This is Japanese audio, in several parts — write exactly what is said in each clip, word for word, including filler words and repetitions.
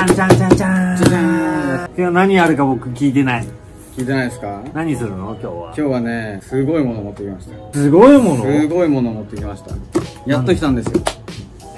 ゃんじゃんじゃんじゃんじゃじゃーん。今日何やるか僕聞いてない。聞いてないですか？何するの今日は？今日はね、すごいもの持ってきましたよ。すごいもの？すごいもの持ってきました。やっと来たんですよ。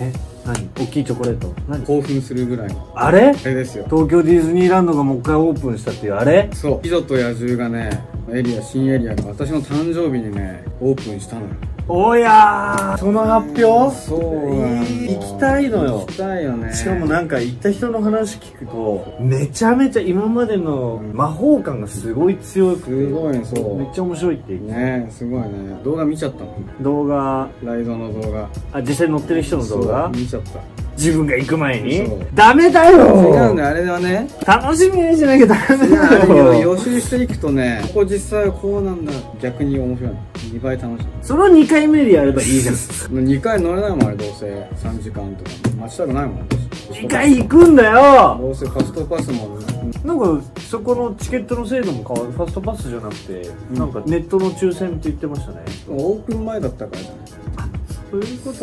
え？何？大きいチョコレート？何？興奮するぐらいの。あれ？あれですよ。東京ディズニーランドがもう一回オープンしたっていうあれ？そう。美女と野獣がね、エリア、新エリアが私の誕生日にね、オープンしたのよ。おやー、その発表。そうなんだ、行きたいのよ。行きたいよね。しかもなんか行った人の話聞くとめちゃめちゃ今までの魔法感がすごい強くて、すごい、そう、めっちゃ面白いって言ってね。すごいね。動画見ちゃったもん。動画、ライドの動画、あ、実際乗ってる人の動画見ちゃった。自分が行く前にダメだよ。違うんだ、あれはね、楽しみにしなきゃダメだよ。予習していくとね、ここ実際はこうなんだ、逆に面白い、にばい楽しい。それをにかいめでやればいいじゃん。にかい乗れないもん、あれ。どうせさんじかんとか待ちたくないもん。にかい行くんだよ。どうせファストパスもなんかそこのチケットの制度も変わる。ファストパスじゃなくて、うん、なんかネットの抽選って言ってましたね。オープン前だったからじゃない。そういうこと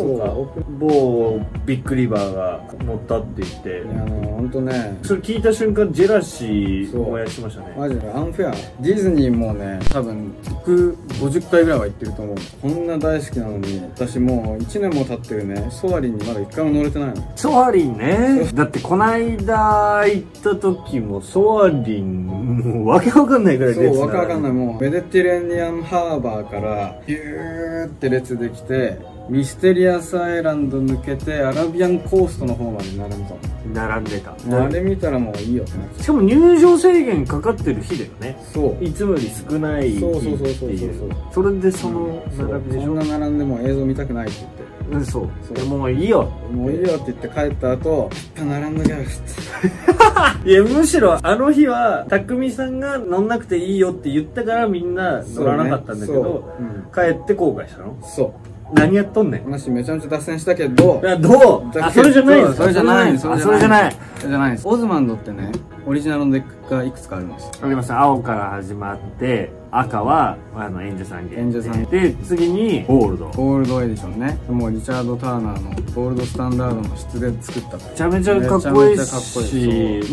か。某ビッグリバーが乗ったって言って、あのホントね、それ聞いた瞬間ジェラシー燃やしましたね。マジでアンフェア。ディズニーもね、多分僕ごじゅっかいぐらいは行ってると思う。こんな大好きなのに、私もういちねんも経ってるね。ソアリンにまだいっかいも乗れてないの。ソアリンねだってこないだ行った時もソアリンもう訳わかんないぐらい列になる。そう、訳わかんない。もうメディテレーニアンハーバーからビューって列できて、ミステリアスアイランド抜けてアラビアンコーストの方まで並んだ。並んでた。あれ見たらもういいよ。しかも入場制限かかってる日だよね。そう、いつもより少ない日っていう。そうそうそうそう。それでその並びでしょ。そんな並んでも映像見たくないって言って、そう、もういいよもういいよって言って帰った後、ちょっと並んどきゃよって。いや、むしろあの日は匠さんが乗んなくていいよって言ったからみんな乗らなかったんだけど、帰って後悔したの。そう、何やっとんねん。話めちゃめちゃ脱線したけど。いや、どう？あ、それじゃないです。それじゃない。それじゃない。それじゃないです。オズマンドってね、オリジナルのデックがいくつかあるんです。あります。青から始まって、赤はあの演者さんで。演者さんで、次にゴールド。ゴールドエディションね。もうリチャード・ターナーのゴールドスタンダードの質で作った。めちゃめちゃかっこいいし、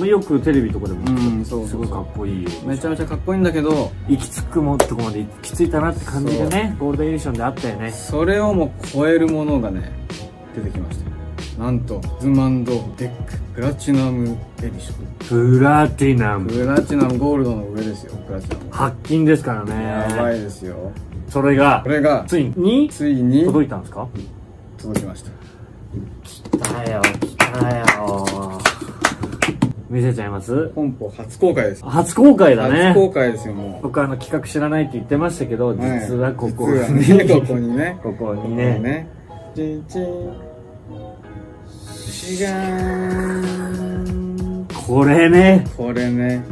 よくテレビとかでもすごいかっこいい。めちゃめちゃかっこいいんだけど、行き着くもとこまで行き着いたなって感じがね、ゴールドエディションであったよね。それをもう超えるものがね、出てきましたよ。なんと、オズマンド・デックプラチナムエディション。プラチナム。プラチナム、ゴールドの上ですよ。プラチナム。白金ですからね。やばいですよ。それが、これが、ついに、ついに、届いたんですか？届きました。来たよ、来たよ。見せちゃいます？本邦初公開です。初公開だね。初公開ですよ、もう。僕あの企画知らないって言ってましたけど、実はここに、ここにね。ここにね。チンチン。違う。これね。これね。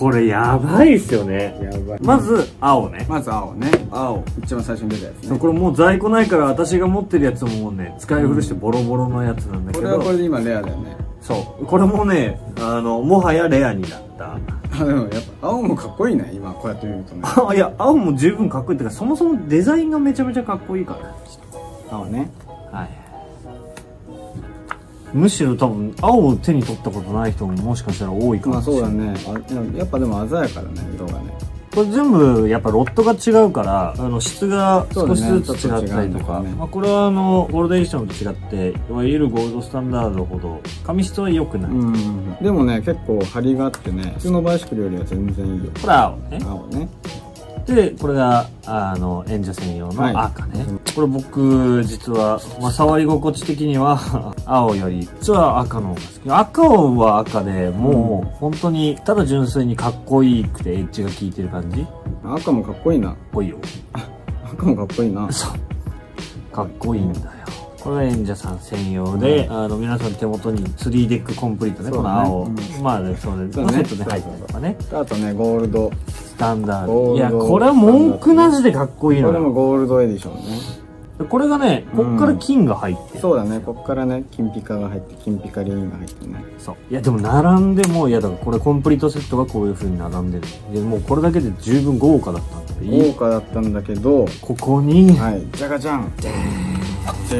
これやばいっすよね。やばい。まず青ね。まず青ね。青。一番最初に出たやつね。これもう在庫ないから、私が持ってるやつももうね、使い古してボロボロのやつなんだけど。これはこれで今レアだよね。そう。これもね、あの、もはやレアになった。あ、でもやっぱ青もかっこいいね、今こうやって見るとね。あ、いや、青も十分かっこいいってか、そもそもデザインがめちゃめちゃかっこいいから。青ね。はい。むしろ多分青を手に取ったことない人ももしかしたら多いかもしれない。まあそうだね。やっぱでも鮮やかだね、色がね。これ全部やっぱロットが違うから、あの質が少しずつ違ったりとか、ね、まあこれはあのゴールドエディションと違って、いわゆるゴールドスタンダードほど紙質は良くない。うんでもね、結構張りがあってね、普通のバイシクルよりは全然いいよ。これ青ね。青ね。で、これが、あの、演者専用の赤ね。はい、これ僕、実は、まあ、触り心地的には、青より、実は赤の方が好き。赤は赤で、もう、本当に、ただ純粋にかっこいいくて、エッジが効いてる感じ。赤もかっこいいな。かっこいいよ。赤もかっこいいな。そう。かっこいいんだよ。これは演者さん専用で、うん、あの、皆さん手元にスリーデックコンプリートね、ねこの青。うん、まあね、それで、セットで入ったりとかね。あとね、ゴールド。スタンダード。いや、これは文句なしでかっこいいの。これもゴールドエディションね。これがね、こっから金が入って、うん、そうだね、こっからね、金ピカが入って、金ピカリンが入ってね。そう。いや、でも並んでも、いや、だからこれコンプリートセットがこういう風に並んでる。いや、もうこれだけで十分豪華だったんだけど。豪華だったんだけど、ここに、はい、じゃがじゃん。でーん。で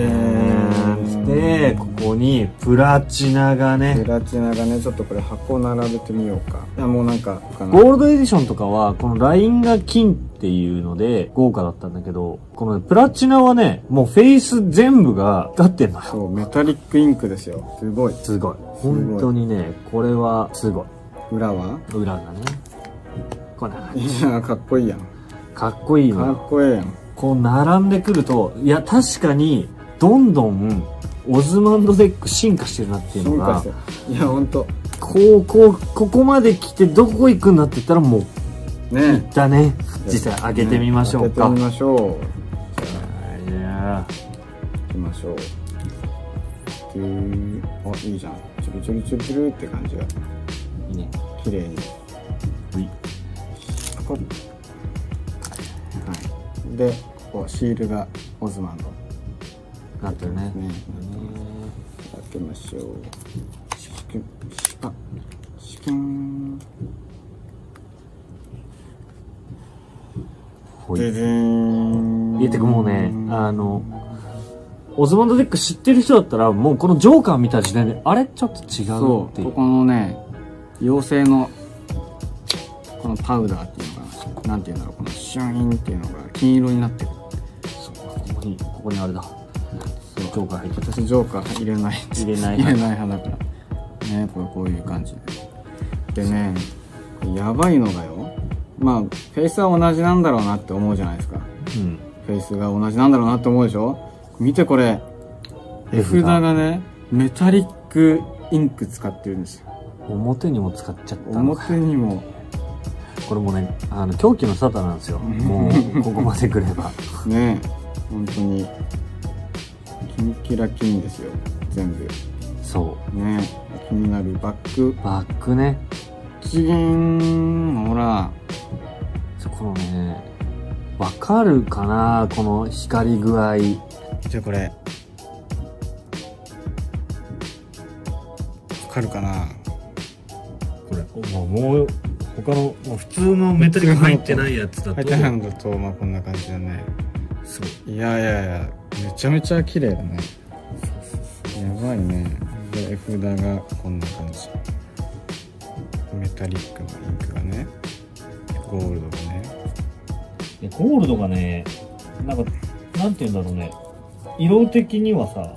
ーん。で、ここにプラチナがねプラチナがねちょっとこれ箱並べてみようか。いやもうなんかゴールドエディションとかはこのラインが金っていうので豪華だったんだけど、この、ね、プラチナはねもうフェイス全部が光ってんのよ。そう、メタリックインクですよ。すごいすごい本当にね、これはすごい。裏は裏がねこんな感じ。いいじゃん、かっこいいやん。かっこいいよ。かっこいいやん。こう並んでくると、いや確かにどんどんオズマンドデック進化してるなっていうのが。いや本当。こうこうここまで来てどこ行くんだって言ったらもうね。いったね。実際開けてみましょうか。開けてみましょう。じゃあ行きましょう。あ、いいじゃん。ちょびちょびちょびちょびって感じが。いいね。綺麗に。はい。ここ。で、ここシールがオズマンドなってるね。開けましょう。あ、シキュン。ででーん。いや、てかもうね、あのオズマンドデック知ってる人だったらもうこのジョーカー見た時点であれちょっと違うっていう。ここのね、妖精のこのパウダーっていうのがなんていうんだろう、このシュインっていうのが金色になってる。そう、ここにここにあれだ。ジョーカー入ってる。私ジョーカー入れない入れない入れない派だからね。これこういう感じでね、やばいのがよ、まあフェイスは同じなんだろうなって思うじゃないですか、うん、フェイスが同じなんだろうなって思うでしょ。見てこれ絵札がねメタリックインク使ってるんですよ。表にも使っちゃったのか。表にもこれもね、あの狂気の沙汰なんですよ。もうここまでくればねえ、本当にキンキラキンですよ全部。そうね、気になるバックバックね。チギン、ほらこのね、わかるかなこの光り具合。じゃあこれわかるかなこれ。お、もう他の普通のメタリック入ってないやつだと入ってないのだと、まあこんな感じだね。そう、いやいやいや、めちゃめちゃ綺麗だね。やばいね。で、絵札がこんな感じ、メタリックのインクがね、ゴールドがね、ゴールドがね、なんかなんていうんだろうね、色的にはさ、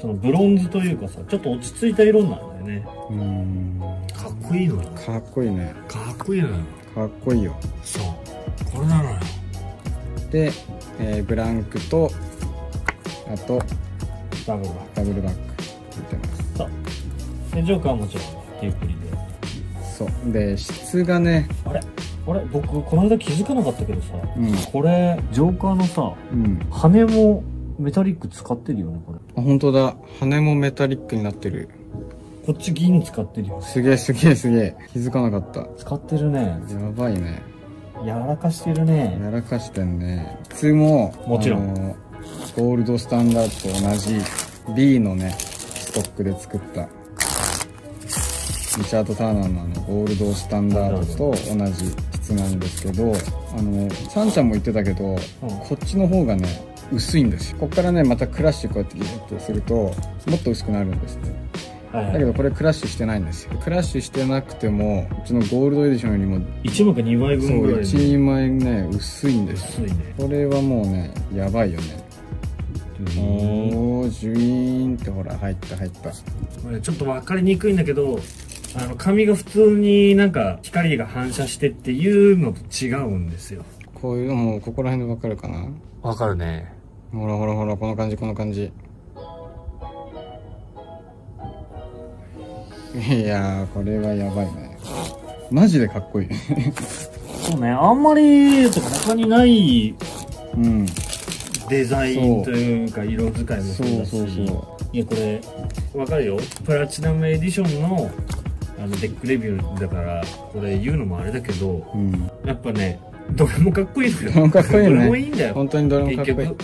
そのブロンズというかさ、ちょっと落ち着いた色なんだよね。うん、かっこいいのよ。かっこいいね。かっこいいのよ。かっこいいよ。そう、これなのよ。で、えー、ブランクとあとダブルバックダブルバック入ってます。そうで、ジョーカーはもちろん手振りで。そうで、質がね、あれあれ僕この間気づかなかったけどさ、うん、これジョーカーのさ、うん、羽もメタリック使ってるよねこれ。あ、本当だ、羽もメタリックになってる。こっち銀使ってるよ。すげえすげえすげえ、気づかなかった。使ってるね。やばいね。やらかしてるね。やらかしてんね。普通ももちろんゴールドスタンダードと同じ B のねストックで作ったリチャード・ターナーのあのゴールドスタンダードと同じ質なんですけど、あのシャンちゃんも言ってたけど、うん、こっちの方がね薄いんですよ。こっからねまたクラッシュこうやってギュッとするともっと薄くなるんですって。だけどこれクラッシュしてないんですよ。クラッシュしてなくてもうちのゴールドエディションよりもいちまいかにまいぶんぐらい、ね、そういちにまいね薄いんですよ、ね、これはもうねやばいよね。おー、ジュイーンってほら入った入った。これちょっと分かりにくいんだけど、あの紙が普通になんか光が反射してっていうのと違うんですよ。こういうのもここら辺で分かるかな。分かるね。ほらほらほら、この感じこの感じ。いやー、これはやばいね。マジでかっこいい。そうね、あんまり他にない、うん、デザインというか色使いもそうだし。そうそうそう。いやこれわかるよ、プラチナムエディションのあのデックレビューだからこれ言うのもあれだけど、うん、やっぱねどれもかっこいいのよ。どれもかっこいいね。どれもいいんだよ本当に。どれもかっこいい、うん、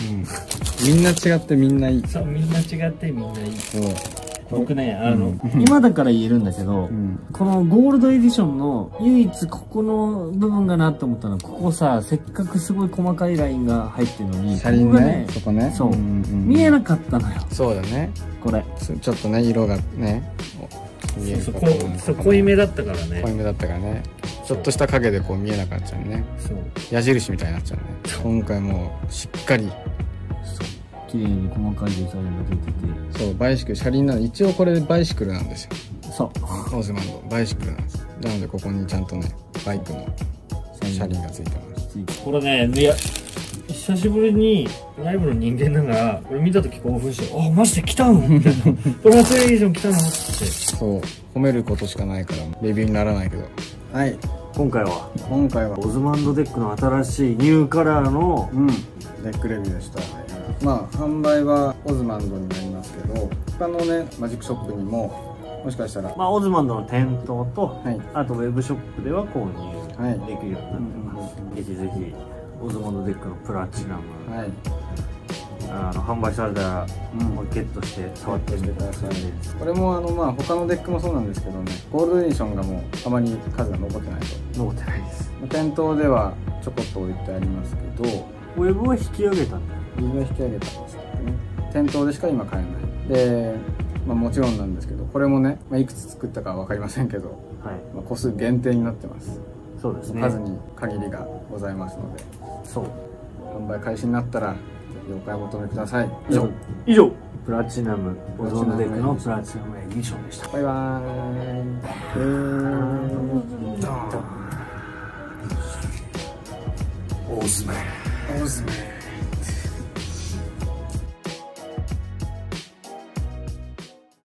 みんな違ってみんないい。そう、みんな違ってみんないい。そう僕ね、あの、うん、今だから言えるんだけど、うん、このゴールドエディションの唯一ここの部分がなと思ったのは、ここさ、せっかくすごい細かいラインが入ってるのに、車輪がね、そこね、そう、見えなかったのよ。そうだね。これ。ちょっとね、色がね、そうそう、濃いめだったからね。濃いめだったからね。ちょっとした影でこう見えなくなっちゃうね。そう。矢印みたいになっちゃうね。今回もうしっかり。綺麗に細かいデザインが出てて、そう、バイシクル、車輪なの、一応これバイシクルなんですよ。そう、オズマンドバイシクルなんです。なのでここにちゃんとね、バイクの車輪がついてます。これね、いや、久しぶりにライブの人間ながら、これ見た時興奮して、あ、マジで来たのみたいな。これはそれ以上来たのって。そう、褒めることしかないから、レビューにならないけど。はい、今回は、今回はオズマンドデックの新しいニューカラーの、うん、デックレビューでした。まあ販売はオズマンドになりますけど、他のねマジックショップにももしかしたら、まあ、オズマンドの店頭と、はい、あとウェブショップでは購入できるようになってます、はい、ぜひぜひオズマンドデックのプラチナム、はい、あの販売されたらゲットして触ってみてください。これもあの、まあ、他のデックもそうなんですけどね、ゴールドエディションがもうあまり数が残ってないと。残ってないです。店頭ではちょこっと置いてありますけど、ウェブは引き上げたんだよ。自分引き上げたんですけどね、店頭でしか今買えないで、まあ、もちろんなんですけど、これもね、まあ、いくつ作ったかは分かりませんけど、はい、まあ個数限定になってます。そうですね、数に限りがございますので、そう、販売開始になったらお買い求めください。以上以上、プラチナムオズマンドデックのプラチナムエディションでした。バイバーイ。オズマン、オズマン。